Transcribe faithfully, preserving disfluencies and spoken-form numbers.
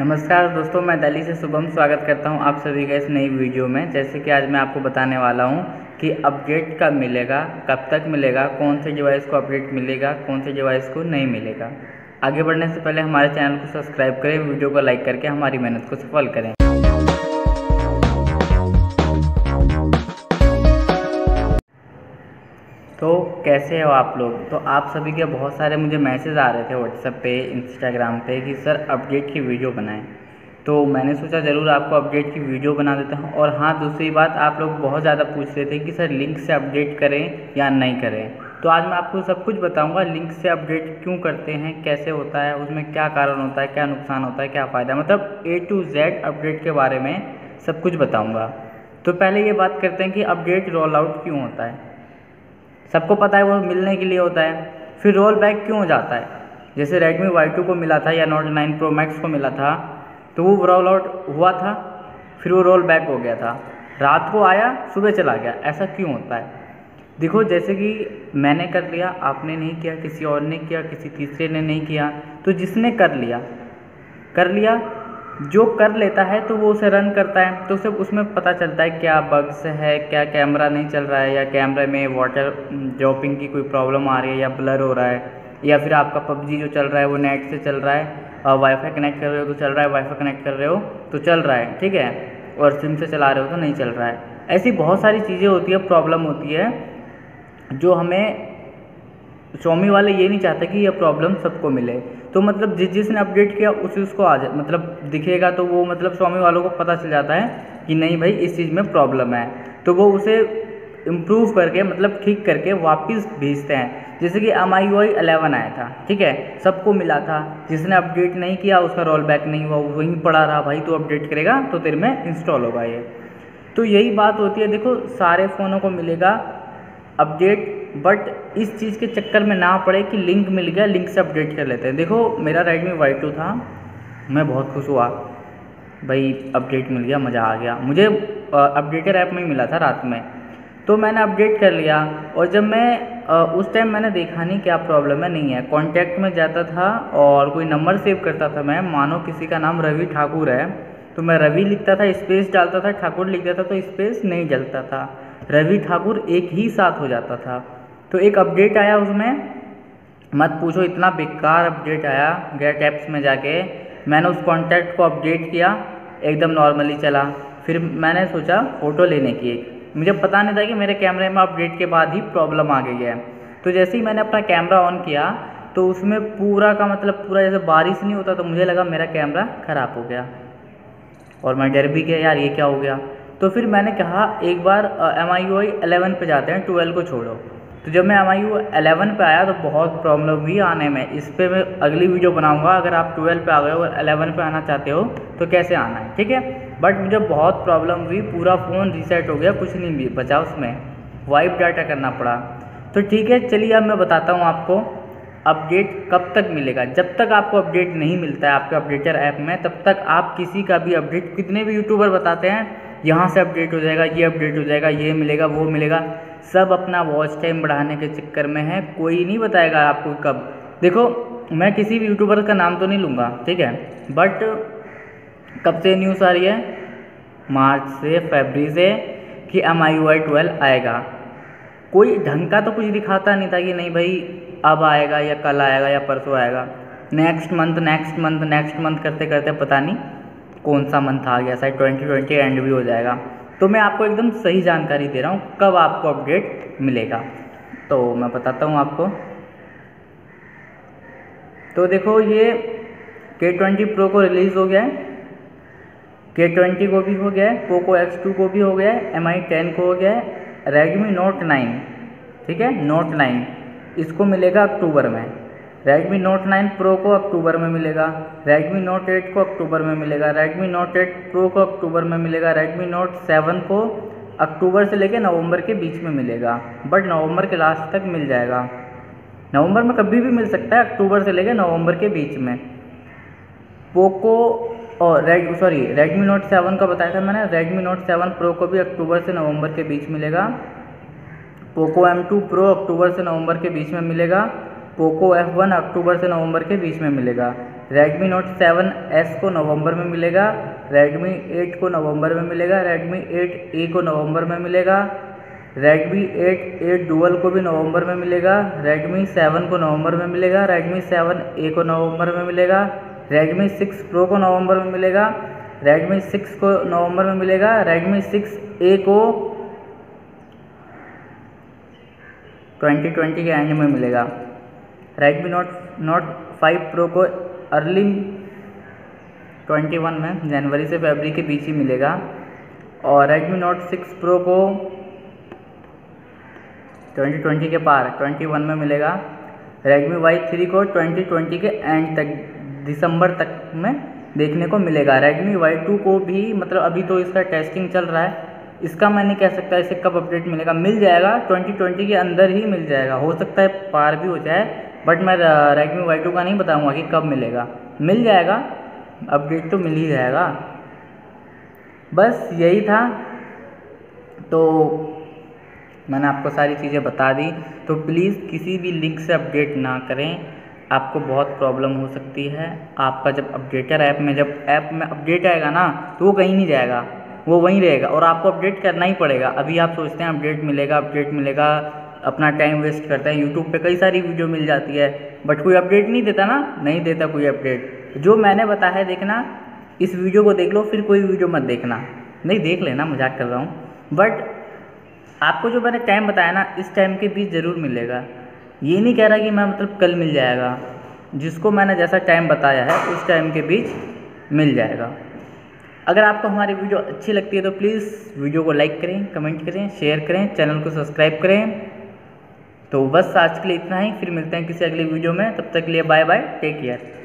नमस्कार दोस्तों, मैं दिल्ली से शुभम स्वागत करता हूं आप सभी का इस नई वीडियो में। जैसे कि आज मैं आपको बताने वाला हूं कि अपडेट कब मिलेगा, कब तक मिलेगा, कौन से डिवाइस को अपडेट मिलेगा, कौन से डिवाइस को नहीं मिलेगा। आगे बढ़ने से पहले हमारे चैनल को सब्सक्राइब करें, वीडियो को लाइक करके हमारी मेहनत को सफल करें। तो कैसे हो आप लोग? तो आप सभी के बहुत सारे मुझे मैसेज आ रहे थे व्हाट्सएप पे, इंस्टाग्राम पे कि सर अपडेट की वीडियो बनाएं। तो मैंने सोचा ज़रूर आपको अपडेट की वीडियो बना देता हूँ। और हाँ, दूसरी बात, आप लोग बहुत ज़्यादा पूछ रहे थे कि सर लिंक से अपडेट करें या नहीं करें। तो आज मैं आपको सब कुछ बताऊँगा, लिंक से अपडेट क्यों करते हैं, कैसे होता है, उसमें क्या कारण होता है, क्या नुकसान होता है, क्या फ़ायदा, मतलब ए टू जेड अपडेट के बारे में सब कुछ बताऊँगा। तो पहले ये बात करते हैं कि अपडेट रोल आउट क्यों होता है। सबको पता है वो मिलने के लिए होता है। फिर रोल बैक क्यों हो जाता है? जैसे Redmi Y टू को मिला था या Note नाइन Pro Max को मिला था, तो वो रोल आउट हुआ था, फिर वो रोल बैक हो गया था। रात को आया, सुबह चला गया, ऐसा क्यों होता है? देखो, जैसे कि मैंने कर लिया, आपने नहीं किया, किसी और ने किया, किसी तीसरे ने नहीं किया, तो जिसने कर लिया कर लिया जो कर लेता है तो वो उसे रन करता है, तो सिर्फ उसमें पता चलता है क्या बग्स है, क्या कैमरा नहीं चल रहा है, या कैमरे में वाटर ड्रॉपिंग की कोई प्रॉब्लम आ रही है, या ब्लर हो रहा है, या फिर आपका पबजी जो चल रहा है वो नेट से चल रहा है, और वाईफाई कनेक्ट कर रहे हो तो चल रहा है, वाईफाई कनेक्ट कर रहे हो तो चल रहा है, ठीक है, और सिम से चला रहे हो तो नहीं चल रहा है। ऐसी बहुत सारी चीज़ें होती है, प्रॉब्लम होती है, जो हमें Xiaomi वाले ये नहीं चाहते कि यह प्रॉब्लम सबको मिले। तो मतलब जिस जिसने अपडेट किया उस उसको आ जाए, मतलब दिखेगा, तो वो मतलब Xiaomi वालों को पता चल जाता है कि नहीं भाई इस चीज़ में प्रॉब्लम है, तो वो उसे इम्प्रूव करके मतलब ठीक करके वापस भेजते हैं। जैसे कि M I U I eleven आया था, ठीक है, सबको मिला था, जिसने अपडेट नहीं किया उसका रोल बैक नहीं हुआ, वहीं पड़ा रहा, भाई तो अपडेट करेगा तो तेरे में इंस्टॉल होगा ये। तो यही बात होती है। देखो, सारे फ़ोनों को मिलेगा अपडेट, बट इस चीज़ के चक्कर में ना पड़े कि लिंक मिल गया, लिंक से अपडेट कर लेते हैं। देखो, मेरा Redmi Y टू था, मैं बहुत खुश हुआ, भाई अपडेट मिल गया, मज़ा आ गया। मुझे अपडेटर ऐप में ही मिला था रात में, तो मैंने अपडेट कर लिया। और जब मैं आ, उस टाइम मैंने देखा नहीं क्या प्रॉब्लम है, नहीं है, कॉन्टैक्ट में जाता था और कोई नंबर सेव करता था मैं, मानो किसी का नाम रवि ठाकुर है, तो मैं रवि लिखता था, स्पेस डालता था, ठाकुर लिखता था, तो स्पेस नहीं डलता था, रवि ठाकुर एक ही साथ हो जाता था। तो एक अपडेट आया, उसमें मत पूछो इतना बेकार अपडेट आया, गेट ऐप्स में जाके मैंने उस कॉन्टैक्ट को अपडेट किया, एकदम नॉर्मली चला। फिर मैंने सोचा फ़ोटो लेने की, एक मुझे पता नहीं था कि मेरे कैमरे में अपडेट के बाद ही प्रॉब्लम आ गई है। तो जैसे ही मैंने अपना कैमरा ऑन किया तो उसमें पूरा का मतलब पूरा, जैसे बारिश नहीं होता, तो मुझे लगा मेरा कैमरा ख़राब हो गया और मैं डर भी गया, यार ये क्या हो गया। तो फिर मैंने कहा एक बार M I U I eleven पे जाते हैं, ट्वेल्व को छोड़ो। तो जब मैं M I U I eleven पे आया तो बहुत प्रॉब्लम हुई आने में, इस पर मैं अगली वीडियो बनाऊंगा। अगर आप ट्वेल्व पे आ गए हो और इलेवन पे आना चाहते हो तो कैसे आना है, ठीक है। बट मुझे बहुत प्रॉब्लम हुई, पूरा फ़ोन रीसेट हो गया, कुछ नहीं बचा उसमें, वाइप डाटा करना पड़ा। तो ठीक है, चलिए अब मैं बताता हूँ आपको अपडेट कब तक मिलेगा। जब तक आपको अपडेट नहीं मिलता है आपके अपडेटर ऐप में, तब तक आप किसी का भी अपडेट, कितने भी यूट्यूबर बताते हैं यहाँ से अपडेट हो जाएगा, ये अपडेट हो जाएगा, ये मिलेगा, वो मिलेगा, सब अपना वॉच टाइम बढ़ाने के चक्कर में है। कोई नहीं बताएगा आपको कब। देखो, मैं किसी भी यूट्यूबर का नाम तो नहीं लूँगा, ठीक है, बट कब से न्यूज़ आ रही है, मार्च से, फरवरी से, कि M I U I twelve आएगा। कोई ढंग का तो कुछ दिखाता नहीं था कि नहीं भाई अब आएगा या कल आएगा या परसों आएगा, next month next month next month करते करते पता नहीं कौन सा मंथ आ गया, शायद ट्वेंटी ट्वेंटी एंड भी हो जाएगा। तो मैं आपको एकदम सही जानकारी दे रहा हूँ कब आपको अपडेट मिलेगा, तो मैं बताता हूँ आपको। तो देखो, ये के ट्वेंटी प्रो को रिलीज़ हो गया है, के ट्वेंटी को भी हो गया है, पोको एक्स टू को भी हो गया है, एम आई टेन को हो गया है, Redmi Note नाइन, ठीक है, नोट नाइन इसको मिलेगा अक्टूबर में, Redmi नोट नाइन प्रो को अक्टूबर में मिलेगा, Redmi नोट एट को अक्टूबर में मिलेगा, Redmi नोट एट प्रो को अक्टूबर में मिलेगा, Redmi नोट सेवन को अक्टूबर से लेकर नवंबर के बीच में मिलेगा, बट नवंबर के लास्ट तक मिल जाएगा। नवंबर में कभी भी मिल सकता है, अक्टूबर से लेकर नवंबर के बीच में। पोको और red sorry Redmi note seven का बताया था मैंने, Redmi नोट सेवन प्रो को भी अक्टूबर से नवंबर के बीच मिलेगा, पोको एम टू प्रो अक्टूबर से नवंबर के बीच में मिलेगा, पोको एफ वन अक्टूबर से नवंबर के बीच में मिलेगा, Redmi Note सेवन एस को नवंबर में मिलेगा, Redmi एट को नवंबर में मिलेगा, Redmi एट ए को नवंबर में मिलेगा, Redmi एट ए Dual को भी नवंबर में मिलेगा, Redmi सेवन को नवंबर में मिलेगा, Redmi सेवन ए को नवंबर में मिलेगा, Redmi सिक्स Pro को नवंबर में मिलेगा, Redmi सिक्स को नवंबर में मिलेगा, Redmi सिक्स ए को ट्वेंटी ट्वेंटी के एंड में मिलेगा, Redmi Note Note five Pro को अर्ली ट्वेंटी वन में जनवरी से फरवरी के बीच ही मिलेगा, और Redmi Note सिक्स Pro को ट्वेंटी ट्वेंटी के पार ट्वेंटी वन में मिलेगा, Redmi वाई थ्री को ट्वेंटी ट्वेंटी के एंड तक दिसंबर तक में देखने को मिलेगा। Redmi वाई टू को भी मतलब अभी तो इसका टेस्टिंग चल रहा है, इसका मैं नहीं कह सकता इसे कब अपडेट मिलेगा, मिल जाएगा ट्वेंटी ट्वेंटी के अंदर ही मिल जाएगा, हो सकता है पार भी हो जाए, बट मैं Redmi वाई टू का नहीं बताऊंगा कि कब मिलेगा, मिल जाएगा अपडेट तो मिल ही जाएगा। बस यही था, तो मैंने आपको सारी चीज़ें बता दी, तो प्लीज़ किसी भी लिंक से अपडेट ना करें, आपको बहुत प्रॉब्लम हो सकती है। आपका जब अपडेटर ऐप में जब ऐप में अपडेट आएगा ना तो वो कहीं नहीं जाएगा, वो वहीं रहेगा और आपको अपडेट करना ही पड़ेगा। अभी आप सोचते हैं अपडेट मिलेगा अपडेट मिलेगा, अपना टाइम वेस्ट करते हैं, यूट्यूब पे कई सारी वीडियो मिल जाती है बट कोई अपडेट नहीं देता ना, नहीं देता कोई अपडेट। जो मैंने बताया देखना, इस वीडियो को देख लो फिर कोई वीडियो मत देखना, नहीं देख लेना, मजाक कर रहा हूँ, बट आपको जो मैंने टाइम बताया ना इस टाइम के बीच ज़रूर मिलेगा। ये नहीं कह रहा कि मैं मतलब कल मिल जाएगा, जिसको मैंने जैसा टाइम बताया है उस टाइम के बीच मिल जाएगा। अगर आपको हमारी वीडियो अच्छी लगती है तो प्लीज़ वीडियो को लाइक करें, कमेंट करें, शेयर करें, चैनल को सब्सक्राइब करें। तो बस आज के लिए इतना ही, फिर मिलते हैं किसी अगली वीडियो में, तब तक के लिए बाय बाय, टेक केयर।